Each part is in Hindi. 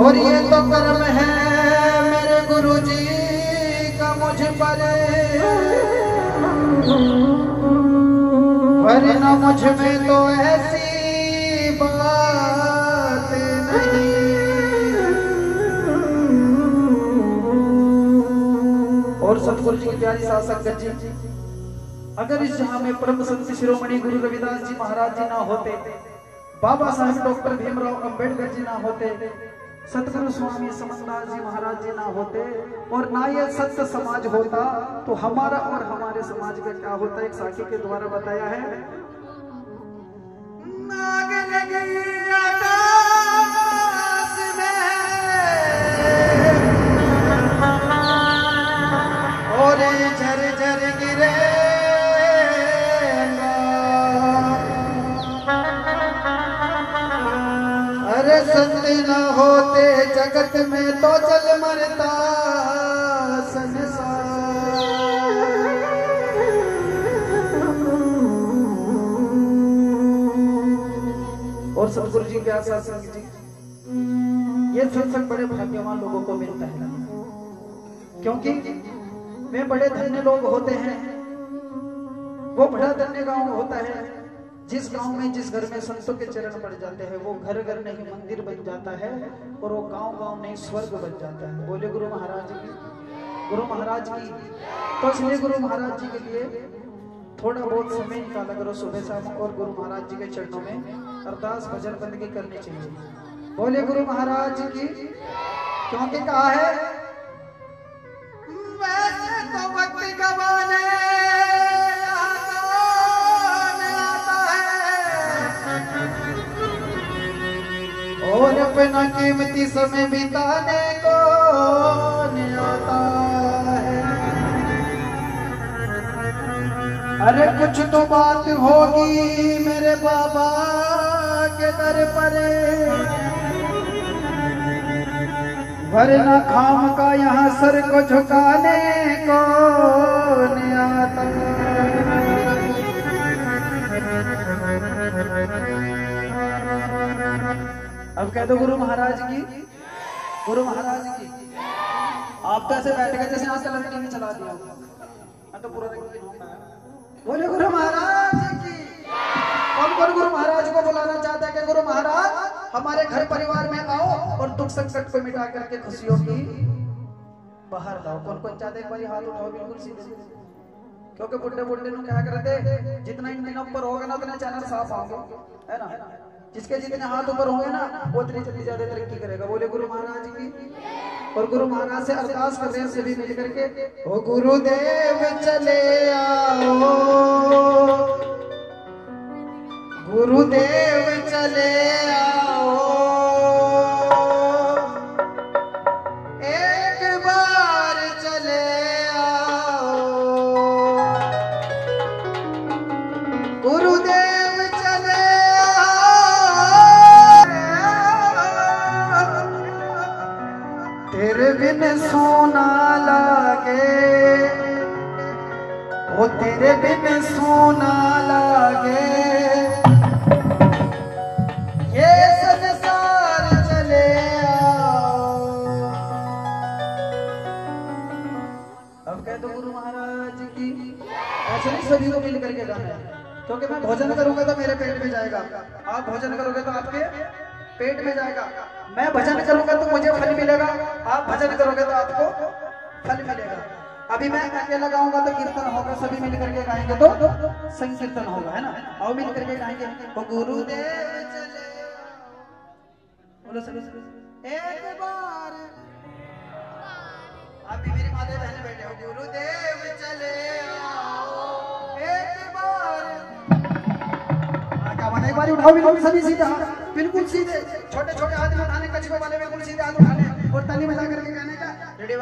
और ये तो कर्म है मेरे गुरु जी का मुझ पर, वरना मुझ में तो ऐसी बात नहीं। और सतगुरु जी की प्यारी साथ संगत जी, अगर इस जहां में परम संत शिरोमणि गुरु रविदास जी महाराज जी ना होते, बाबा साहब डॉक्टर भीमराव अंबेडकर जी ना होते, सतगुरु स्वामी समंदास जी महाराज जी ना होते, और ना ये सत्य समाज होता, तो हमारा और हमारे समाज का क्या होता, एक साखी के द्वारा बताया है। और झर झर गिरे संत न होते जगत में तो जल मरता संसार। और सतगुरु जी के आशा संग जी, ये सत्संग बड़े भाग्यवान लोगों को मिलता है, क्योंकि वे बड़े धन्य लोग होते हैं। वो बड़ा धन्य गांव होता है जिस गांव में, जिस घर में संतों के चरण पड़ जाते हैं, वो घर घर नहीं मंदिर बन जाता है, और वो गांव गांव नहीं स्वर्ग बन जाता है। बोले गुरु महाराज की, गुरु महाराज की। तो इसलिए गुरु महाराज जी के लिए थोड़ा बहुत समय निकाला करो सुबह शाम, और गुरु महाराज जी के चरणों में अरदास भजन बंदगी करनी चाहिए। बोले गुरु महाराज की, क्योंकि कहा है और अपना कीमती समय बिताने को नहीं आता है। अरे कुछ तो बात होगी मेरे बाबा के दर पर, वरना खाम का यहाँ सर को झुकाने को नहीं आता है। अब कह दो गुरु महाराज की, गुरु महाराज की। आप तो ऐसे बैठ गए जैसे आजकल हमने टीवी चला दिया, मैं तो पूरा दिन होता है। बोले गुरु महाराज की। कौन कौन गुरु महाराज को बुलाना चाहता है कि गुरु महाराज हमारे घर परिवार में आओ और दुख संकट को मिटा करके खुशियों की बाहर लाओ? कौन कौन चाहते हैं? भाई हाथ उठाओ बिल्कुल सीधे, क्योंकि बुढ़े बुढ़े लोग क्या करते, जितना इनके नंबर होगा ना उतना चैनल साफ आओगे, है ना। जिसके जितने हाथ ऊपर होंगे ना वो उतनी जल्दी ज्यादा तरक्की करेगा। बोले गुरु महाराज की। और गुरु महाराज से अरदास कर रहे हैं सभी मिल करके, ओ गुरुदेव चले आओ, गुरुदेव चले आओ, एक बार चले आओ, गुरुदेव बिन सोना लागे, ओ तेरे बिन सोना लागे, ये संसार चले आओ। अब कह दो गुरु महाराज की। ऐसे नहीं सभी को मिल करके गाना है, क्योंकि मैं भोजन करूंगा तो मेरे पेट में जाएगा, आप भोजन करोगे तो आपके पेट में जाएगा, मैं भजन करूंगा तो मुझे फल मिलेगा, आप भजन करोगे तो आपको फल मिलेगा। अभी मैं अकेला गाऊंगा तो कीर्तन होगा, सभी मिल करके गाएंगे तो संकीर्तन होगा, है ना। आओ मिल करके गाएंगे, ओ गुरुदेव चले, बोलो सभी एक बार। आप भी मेरी माता बहन बैठे हो, गुरुदेव चले आओ एक बार। आ क्या बना, एक बार उठाओ भी सभी सीधा, बिल्कुल सीधे, छोटे छोटे हाथ में उठाने, कछुए वाले बिल्कुल सीधे हाथ उठाने, और ताली बजा करके गाने का रेडी वन।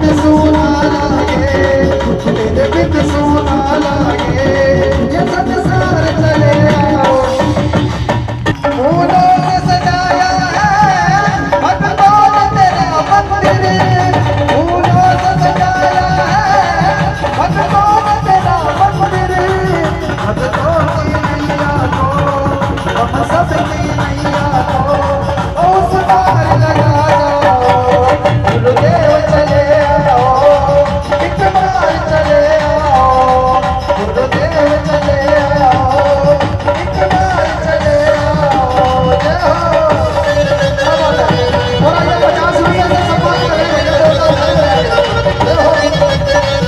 बिन सोना लागे, तेरे बिन सोना लागे, ये संसार चले आओ। फूलों से सजाया है भक्तों ने तेरा मंदिर, फूलों से सजाया है भक्तों ने तेरा मंदिर। भक्तों की नैया को हम सबकी नैया को उस पार लगा जाओ। गुरुदेव चले आओ, एक बार चले आओ, गुरुदेव चले आओ, एक बार चले आओ। जय हो। और आइए 50 रुपये से सपोर्ट करें। जय हो। क्या बात है भैया?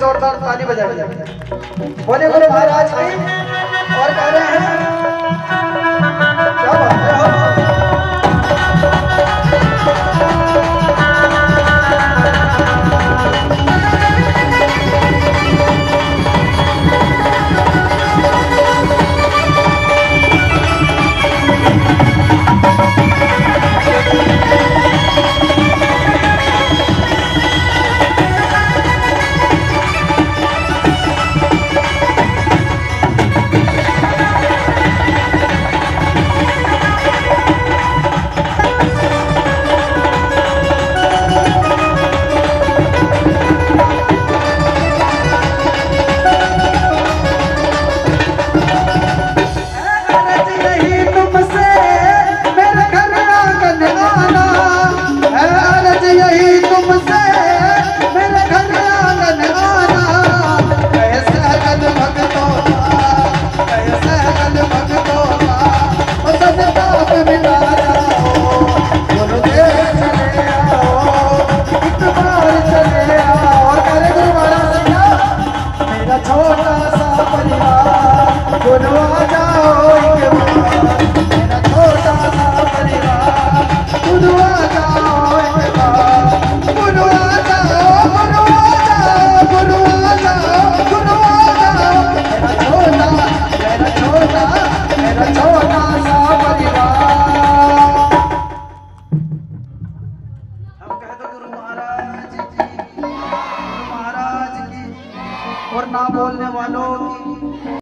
जोरदार ताली बजाए। बोले गुरु महाराज की